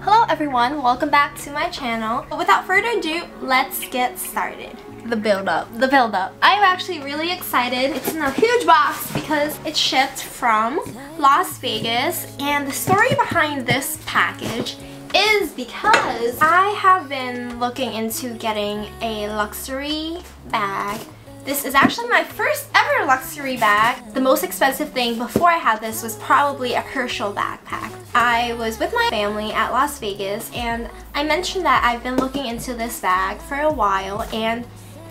Hello everyone, welcome back to my channel. But without further ado, let's get started. The build up. I'm actually really excited. It's in a huge box because it shipped from Las Vegas, and the story behind this package is because I have been looking into getting a luxury bag. This is actually my first ever luxury bag. The most expensive thing before I had this was probably a Herschel backpack. I was with my family at Las Vegas, and I mentioned that I've been looking into this bag for a while, and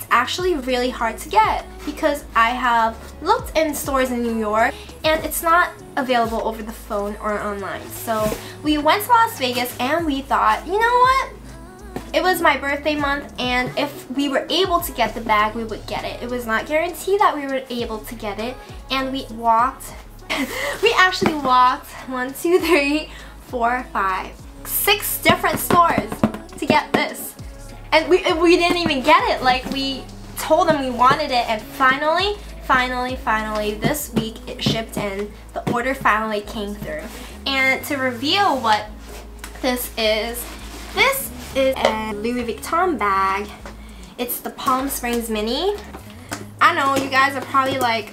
actually really hard to get because I have looked in stores in New York and it's not available over the phone or online. So we went to Las Vegas and we thought, you know what? It was my birthday month, and if we were able to get the bag, we would get it. It was not guaranteed that we were able to get it, and we walked. We actually walked 1, 2, 3, 4, 5, 6 different stores to get this. And we didn't even get it. Like, we told them we wanted it, and finally this week it shipped in. The order finally came through. And to reveal what this is a Louis Vuitton bag. It's the Palm Springs Mini. I know you guys are probably like,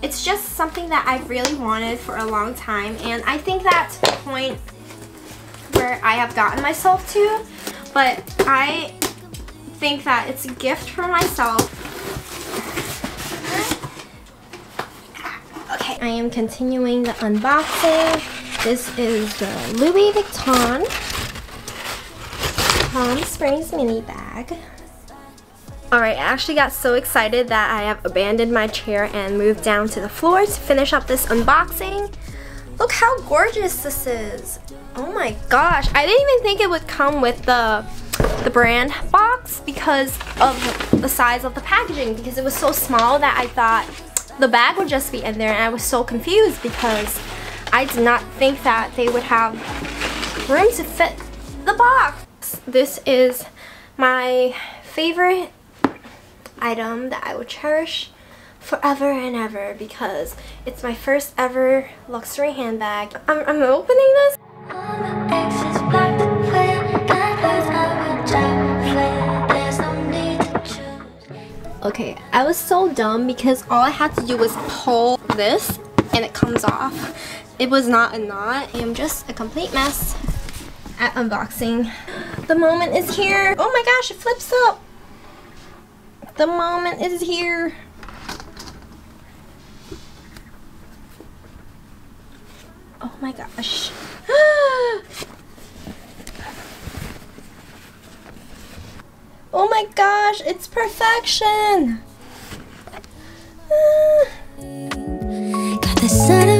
it's just something that I've really wanted for a long time, and I think that's the point where I have gotten myself to. But I think that it's a gift for myself. Okay, I am continuing the unboxing. This is the Louis Vuitton Palm Springs Mini bag. Alright, I actually got so excited that I have abandoned my chair and moved down to the floor to finish up this unboxing. Look how gorgeous this is. Oh my gosh, I didn't even think it would come with the brand box because of the size of the packaging, because it was so small that I thought the bag would just be in there, and I was so confused because I did not think that they would have room to fit the box. This is my favorite item that I will cherish forever and ever because it's my first ever luxury handbag. I'm opening this. Okay, I was so dumb because all I had to do was pull this and it comes off. It was not a knot. I am just a complete mess at unboxing. The moment is here. Oh my gosh, it flips up. The moment is here. Oh my gosh. Oh my gosh, it's perfection. Got the sun.